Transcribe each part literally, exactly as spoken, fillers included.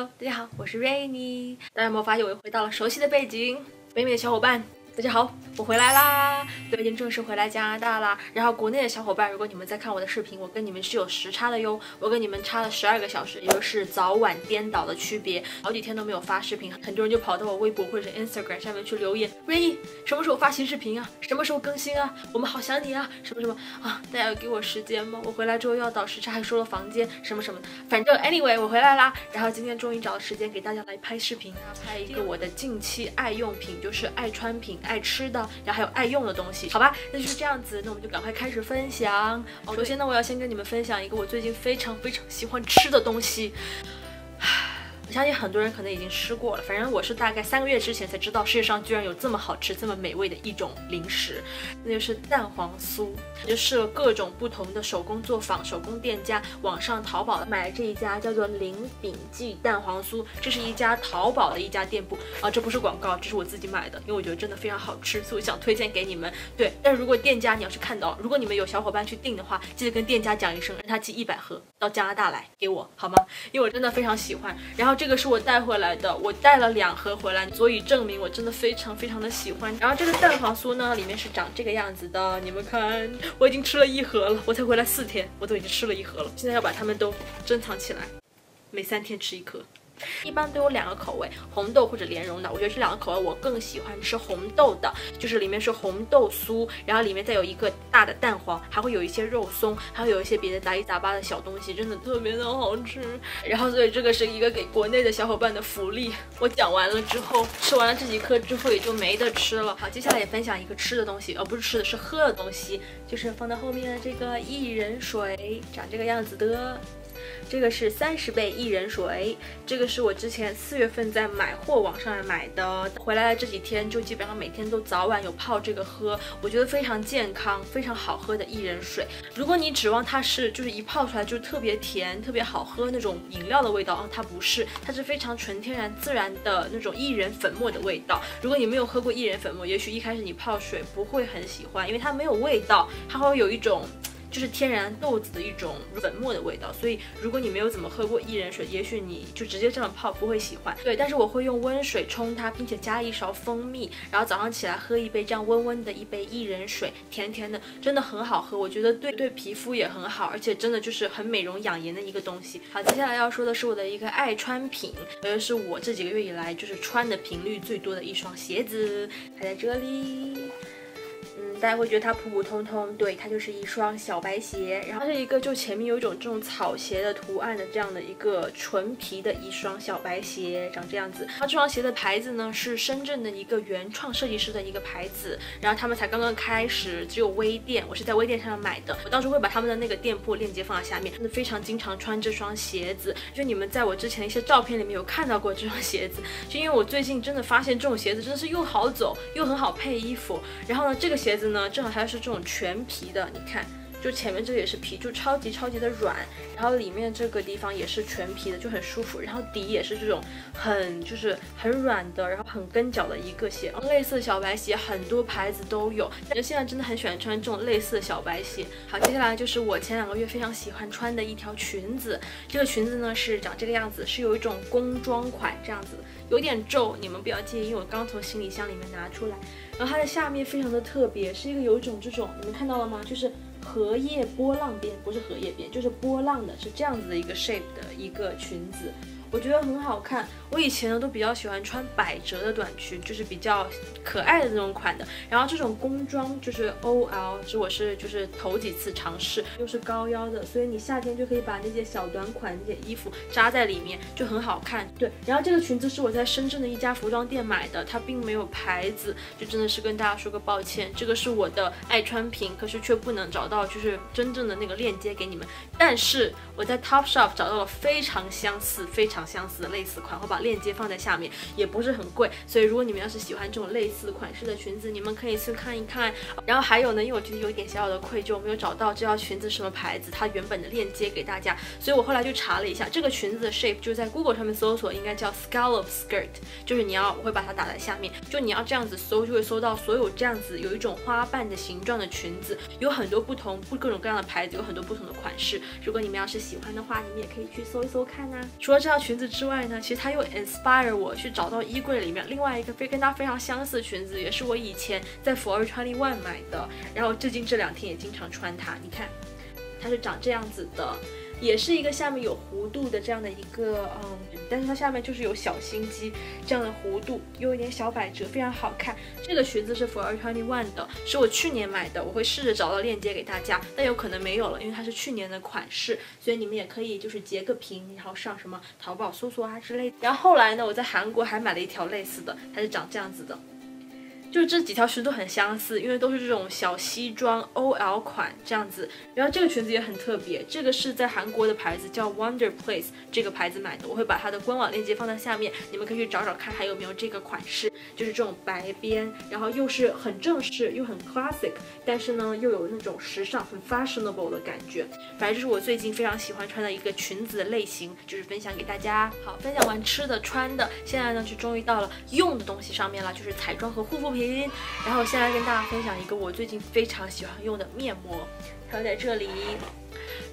Hello， 大家好，我是 Rainy。大家有没有发现我又回到了熟悉的背景？北美的小伙伴，大家好，我回来啦！对，已经正式回来加拿大啦。然后国内的小伙伴，如果你们在看我的视频，我跟你们是有时差的哟，我跟你们差了十二个小时，也就是早晚颠倒的区别。好几天都没有发视频，很多人就跑到我微博或者是 Instagram 下面去留言 ，Rainy 什么时候发新视频啊？什么时候更新啊？我们好想你啊！什么什么啊？大家要给我时间吗？我回来之后又要倒时差，还收了房间，什么什么的。反正 anyway 我回来啦。然后今天终于找到时间给大家来拍视频啊，拍一个我的近期爱用品，就是爱穿品。爱吃的，然后还有爱用的东西，好吧，那就是这样子，那我们就赶快开始分享。哦、首先呢，我要先跟你们分享一个我最近非常非常喜欢吃的东西。我相信很多人可能已经吃过了，反正我是大概三个月之前才知道世界上居然有这么好吃、这么美味的一种零食，那就是蛋黄酥。就是各种不同的手工作坊、手工店家，网上淘宝买了这一家叫做林炳记蛋黄酥，这是一家淘宝的一家店铺啊，这不是广告，这是我自己买的，因为我觉得真的非常好吃，所以我想推荐给你们。对，但是如果店家你要是看到，如果你们有小伙伴去订的话，记得跟店家讲一声，让他寄一百盒到加拿大来给我，好吗？因为我真的非常喜欢。然后。这个是我带回来的，我带了两盒回来，所以证明我真的非常非常的喜欢。然后这个蛋黄酥呢，里面是长这个样子的，你们看，我已经吃了一盒了，我才回来四天，我都已经吃了一盒了。现在要把它们都珍藏起来，每三天吃一颗。一般都有两个口味，红豆或者莲蓉的。我觉得这两个口味我更喜欢吃红豆的，就是里面是红豆酥，然后里面再有一个大的蛋黄，还会有一些肉松，还会有一些别的杂七杂八的小东西，真的特别的好吃。然后所以这个是一个给国内的小伙伴的福利。我讲完了之后，吃完了这几颗之后也就没得吃了。好，接下来也分享一个吃的东西，哦，不是吃的，是喝的东西，就是放到后面的这个薏仁水，长这个样子的。这个是三十倍薏仁水，这个是我之前四月份在买货网上买的，回来这几天就基本上每天都早晚有泡这个喝，我觉得非常健康，非常好喝的薏仁水。如果你指望它是就是一泡出来就特别甜、特别好喝那种饮料的味道，它不是，它是非常纯天然自然的那种薏仁粉末的味道。如果你没有喝过薏仁粉末，也许一开始你泡水不会很喜欢，因为它没有味道，它会有一种。就是天然豆子的一种粉末的味道，所以如果你没有怎么喝过薏仁水，也许你就直接这样泡不会喜欢。对，但是我会用温水冲它，并且加一勺蜂蜜，然后早上起来喝一杯这样温温的一杯薏仁水，甜甜的，真的很好喝。我觉得对对皮肤也很好，而且真的就是很美容养颜的一个东西。好，接下来要说的是我的一个爱穿品，也是我这几个月以来就是穿的频率最多的一双鞋子，它在这里。大家会觉得它普普通通，对，它就是一双小白鞋，然后它是一个就前面有一种这种草鞋的图案的这样的一个纯皮的一双小白鞋，长这样子。它这双鞋的牌子呢是深圳的一个原创设计师的一个牌子，然后他们才刚刚开始，只有微店，我是在微店上买的，我到时候会把他们的那个店铺链接放在下面。真的非常经常穿这双鞋子，就你们在我之前的一些照片里面有看到过这双鞋子，就因为我最近真的发现这种鞋子真的是又好走又很好配衣服，然后呢这个鞋子呢正好它是这种全皮的，你看，就前面这也是皮，就超级超级的软，然后里面这个地方也是全皮的，就很舒服，然后底也是这种很就是很软的，然后很跟脚的一个鞋。类似的小白鞋很多牌子都有，但是现在真的很喜欢穿这种类似的小白鞋。好，接下来就是我前两个月非常喜欢穿的一条裙子，这个裙子呢是长这个样子，是有一种工装款这样子，有点皱，你们不要介意，因为我刚从行李箱里面拿出来。然后它的下面非常的特别，是一个有一种这种，你们看到了吗？就是荷叶波浪边，不是荷叶边，就是波浪的，是这样子的一个 shape 的一个裙子。我觉得很好看，我以前呢都比较喜欢穿百褶的短裙，就是比较可爱的那种款的。然后这种工装就是 O L， 这我是就是头几次尝试，又是高腰的，所以你夏天就可以把那些小短款那些衣服扎在里面，就很好看。对，然后这个裙子是我在深圳的一家服装店买的，它并没有牌子，就真的是跟大家说个抱歉。这个是我的爱穿品，可是却不能找到就是真正的那个链接给你们。但是我在 Topshop 找到了非常相似、非常。相似的类似款，我把链接放在下面，也不是很贵，所以如果你们要是喜欢这种类似款式的裙子，你们可以去看一看。然后还有呢，因为我觉得有一点小小的愧疚，我没有找到这条裙子什么牌子，它原本的链接给大家，所以我后来就查了一下，这个裙子的 shape 就在 Google 上面搜索，应该叫 scallop skirt， 就是你要，我会把它打在下面，就你要这样子搜，就会搜到所有这样子有一种花瓣的形状的裙子，有很多不同不各种各样的牌子，有很多不同的款式。如果你们要是喜欢的话，你们也可以去搜一搜看啊。除了这条裙。裙子之外呢，其实它又 inspire 我去找到衣柜里面另外一个非跟它非常相似的裙子，也是我以前在 Forever twenty-one 买的，然后最近这两天也经常穿它。你看，它是长这样子的。 也是一个下面有弧度的这样的一个，嗯，但是它下面就是有小心机这样的弧度，又有一点小百褶，非常好看。这个裙子是 Forever twenty-one 的，是我去年买的，我会试着找到链接给大家，但有可能没有了，因为它是去年的款式，所以你们也可以就是截个屏，然后上什么淘宝搜索啊之类的。然后后来呢，我在韩国还买了一条类似的，它是长这样子的。 就这几条裙都很相似，因为都是这种小西装 O L 款这样子。然后这个裙子也很特别，这个是在韩国的牌子叫 Wonder Place 这个牌子买的，我会把它的官网链接放在下面，你们可以去找找看还有没有这个款式。就是这种白边，然后又是很正式又很 classic， 但是呢又有那种时尚很 fashionable 的感觉。反正就是我最近非常喜欢穿的一个裙子的类型，就是分享给大家。好，分享完吃的穿的，现在呢就终于到了用的东西上面了，就是彩妆和护肤品。 然后现在跟大家分享一个我最近非常喜欢用的面膜，它就在这里。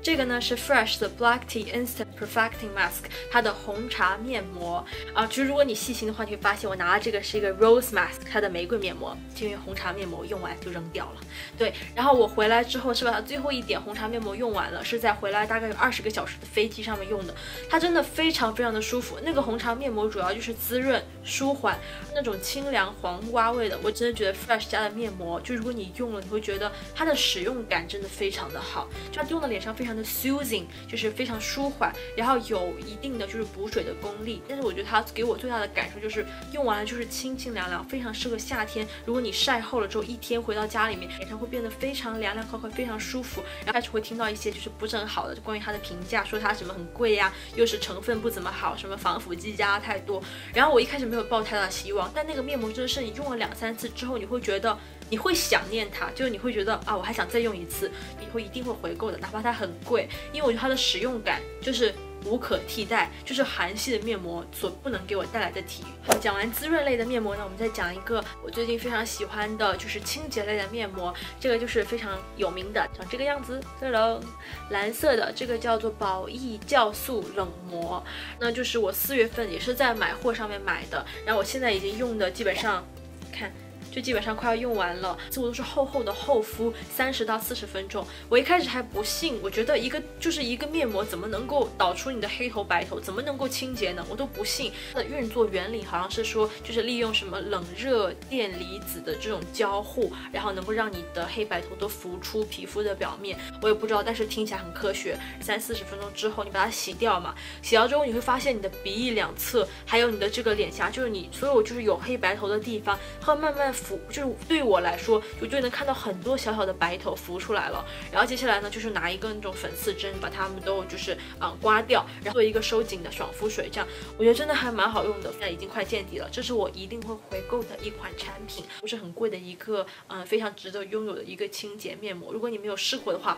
这个呢是 Fresh 的 Black Tea Instant Perfecting Mask， 它的红茶面膜啊。其实如果你细心的话，你会发现我拿的这个是一个 Rose Mask， 它的玫瑰面膜，因为红茶面膜用完就扔掉了。对，然后我回来之后是把它最后一点红茶面膜用完了，是在回来大概有二十个小时的飞机上面用的。它真的非常非常的舒服，那个红茶面膜主要就是滋润、舒缓，那种清凉黄瓜味的。我真的觉得 Fresh 家的面膜，就如果你用了，你会觉得它的使用感真的非常的好，就它用到脸上非常 的 soothing 就是非常舒缓，然后有一定的就是补水的功力。但是我觉得它给我最大的感受就是用完了就是清清凉凉，非常适合夏天。如果你晒后了之后一天回到家里面，脸上会变得非常凉凉快快，非常舒服。然后开始会听到一些就是不是很好的关于它的评价，说它什么很贵呀、啊，又是成分不怎么好，什么防腐剂加太多。然后我一开始没有抱太大希望，但那个面膜真的是你用了两三次之后，你会觉得你会想念它，就是你会觉得啊我还想再用一次，你会一定会回购的，哪怕它很 贵，因为我觉得它的使用感就是无可替代，就是韩系的面膜所不能给我带来的体验。讲完滋润类的面膜呢，我们再讲一个我最近非常喜欢的，就是清洁类的面膜。这个就是非常有名的，长这个样子，对喽，蓝色的这个叫做宝益酵素冷膜，那就是我四月份也是在买货上面买的，然后我现在已经用的基本上，看。 就基本上快要用完了，这我都是厚厚的厚敷，三十到四十分钟。我一开始还不信，我觉得一个就是一个面膜怎么能够导出你的黑头白头，怎么能够清洁呢？我都不信。它的运作原理好像是说，就是利用什么冷热电离子的这种交互，然后能够让你的黑白头都浮出皮肤的表面。我也不知道，但是听起来很科学。三四十分钟之后，你把它洗掉嘛，洗掉之后你会发现你的鼻翼两侧，还有你的这个脸颊，就是你所有就是有黑白头的地方，会慢慢 浮就是对我来说，我就能看到很多小小的白头浮出来了。然后接下来呢，就是拿一个那种粉刺针，把它们都就是啊、嗯、刮掉，然后做一个收紧的爽肤水。这样我觉得真的还蛮好用的。现在已经快见底了，这是我一定会回购的一款产品，不是很贵的一个，嗯，非常值得拥有的一个清洁面膜。如果你没有试过的话，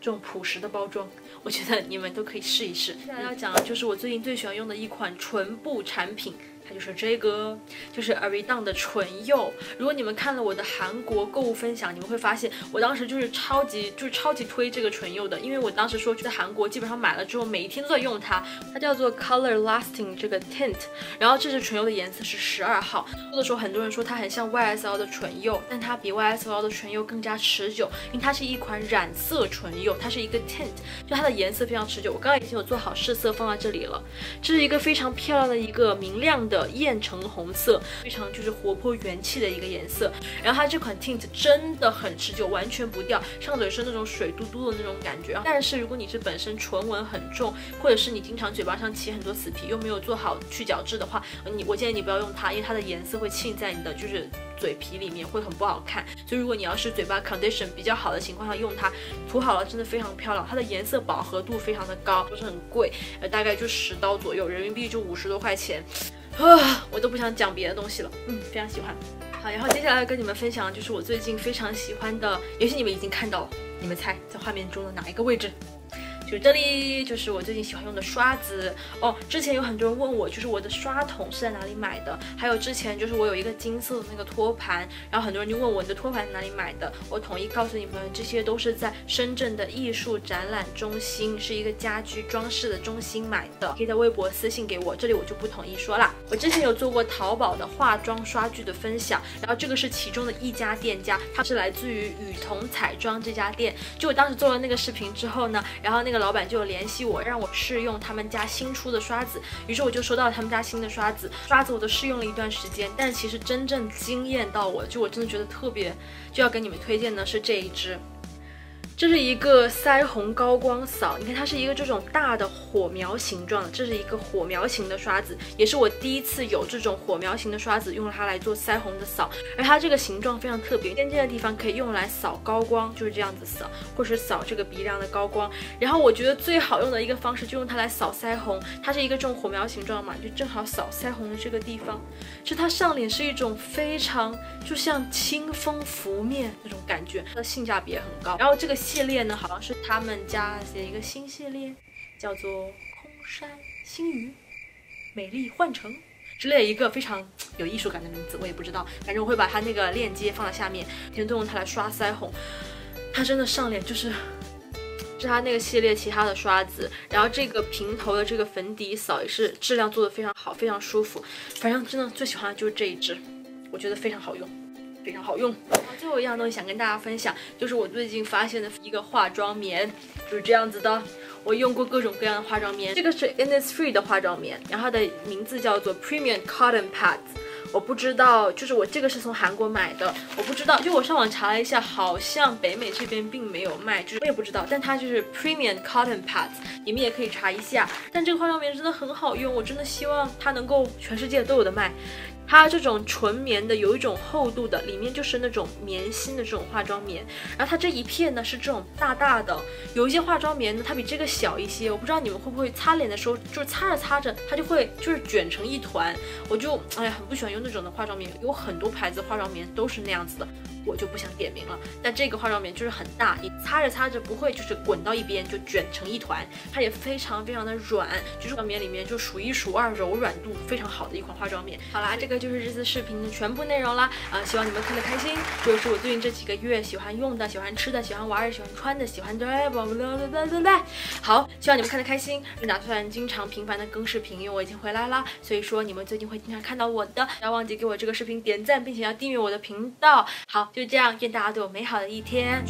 这种朴实的包装，我觉得你们都可以试一试。现在要讲的就是我最近最喜欢用的一款唇部产品，它就是这个，就是 Aritaum 的唇釉。如果你们看了我的韩国购物分享，你们会发现我当时就是超级就是超级推这个唇釉的，因为我当时说在韩国基本上买了之后，每一天都在用它。它叫做 Color Lasting 这个 Tint， 然后这支唇釉的颜色是十二号。做的时候很多人说它很像 Y S L 的唇釉，但它比 Y S L 的唇釉更加持久，因为它是一款染色唇釉。 它是一个 tint， 就它的颜色非常持久。我刚刚已经有做好试色放在这里了，这是一个非常漂亮的一个明亮的艳橙红色，非常就是活泼元气的一个颜色。然后它这款 tint 真的很持久，完全不掉，上嘴是那种水嘟嘟的那种感觉。但是如果你是本身唇纹很重，或者是你经常嘴巴上起很多死皮，又没有做好去角质的话，你我建议你不要用它，因为它的颜色会沁在你的就是 嘴皮里面会很不好看，所以如果你要是嘴巴 condition 比较好的情况下用它，涂好了真的非常漂亮，它的颜色饱和度非常的高，不是很贵，呃大概就十刀左右，人民币就五十多块钱，啊，我都不想讲别的东西了，嗯，非常喜欢。好，然后接下来跟你们分享就是我最近非常喜欢的，也许你们已经看到了，你们猜在画面中的哪一个位置？ 就就这里就是我最近喜欢用的刷子哦。之前有很多人问我，就是我的刷桶是在哪里买的，还有之前就是我有一个金色的那个托盘，然后很多人就问我你的托盘在哪里买的，我统一告诉你们，这些都是在深圳的艺术展览中心，是一个家居装饰的中心买的，可以在微博私信给我，这里我就不统一说啦。我之前有做过淘宝的化妆刷具的分享，然后这个是其中的一家店家，它是来自于雨桐彩妆这家店。就我当时做了那个视频之后呢，然后那个老板就有联系我，让我试用他们家新出的刷子，于是我就收到了他们家新的刷子，刷子我都试用了一段时间，但是其实真正惊艳到我，就我真的觉得特别，就要给你们推荐的是这一支。这是一个腮红高光扫，你看它是一个这种大的火苗形状的，这是一个火苗型的刷子，也是我第一次有这种火苗型的刷子，用它来做腮红的扫。而它这个形状非常特别，尖尖的地方可以用来扫高光，就是这样子扫，或是扫这个鼻梁的高光。然后我觉得最好用的一个方式就用它来扫腮红，它是一个这种火苗形状嘛，就正好扫腮红的这个地方。就它上脸是一种非常就像清风拂面那种感觉，它的性价比也很高。然后这个系列呢，好像是他们家的一个新系列，叫做空山新余美丽幻城之类的，一个非常有艺术感的名字，我也不知道，反正我会把它那个链接放在下面。每天都用它来刷腮红，它真的上脸就是是它那个系列其他的刷子。然后这个平头的这个粉底扫也是质量做的非常好，非常舒服，反正真的最喜欢的就是这一支，我觉得非常好用，非常好用。然后最后一样东西想跟大家分享，就是我最近发现的一个化妆棉，就是这样子的。我用过各种各样的化妆棉，这个是 Innisfree 的化妆棉，然后它的名字叫做 Premium Cotton Pads。我不知道，就是我这个是从韩国买的，我不知道，就我上网查了一下，好像北美这边并没有卖，就是我也不知道，但它就是 Premium Cotton Pads， 你们也可以查一下。但这个化妆棉真的很好用，我真的希望它能够全世界都有的卖。它这种纯棉的，有一种厚度的，里面就是那种棉芯的这种化妆棉。然后它这一片呢是这种大大的，有一些化妆棉呢它比这个小一些，我不知道你们会不会擦脸的时候，就是擦着擦着它就会就是卷成一团，我就哎呀很不喜欢用那种的化妆棉，有很多牌子化妆棉都是那样子的，我就不想点名了。但这个化妆棉就是很大，你擦着擦着不会就是滚到一边就卷成一团，它也非常非常的软，就是化妆棉里面就数一数二柔软度非常好的一款化妆棉。好啦，这个就是这次视频的全部内容啦，啊、呃，希望你们看得开心。这就是我最近这几个月喜欢用的、喜欢吃的、喜欢玩的、喜欢穿的、喜欢的，好，希望你们看得开心。我打算经常频繁的更视频，因为我已经回来啦，所以说你们最近会经常看到我的。不要忘记给我这个视频点赞，并且要订阅我的频道。好，就这样，愿大家都有美好的一天。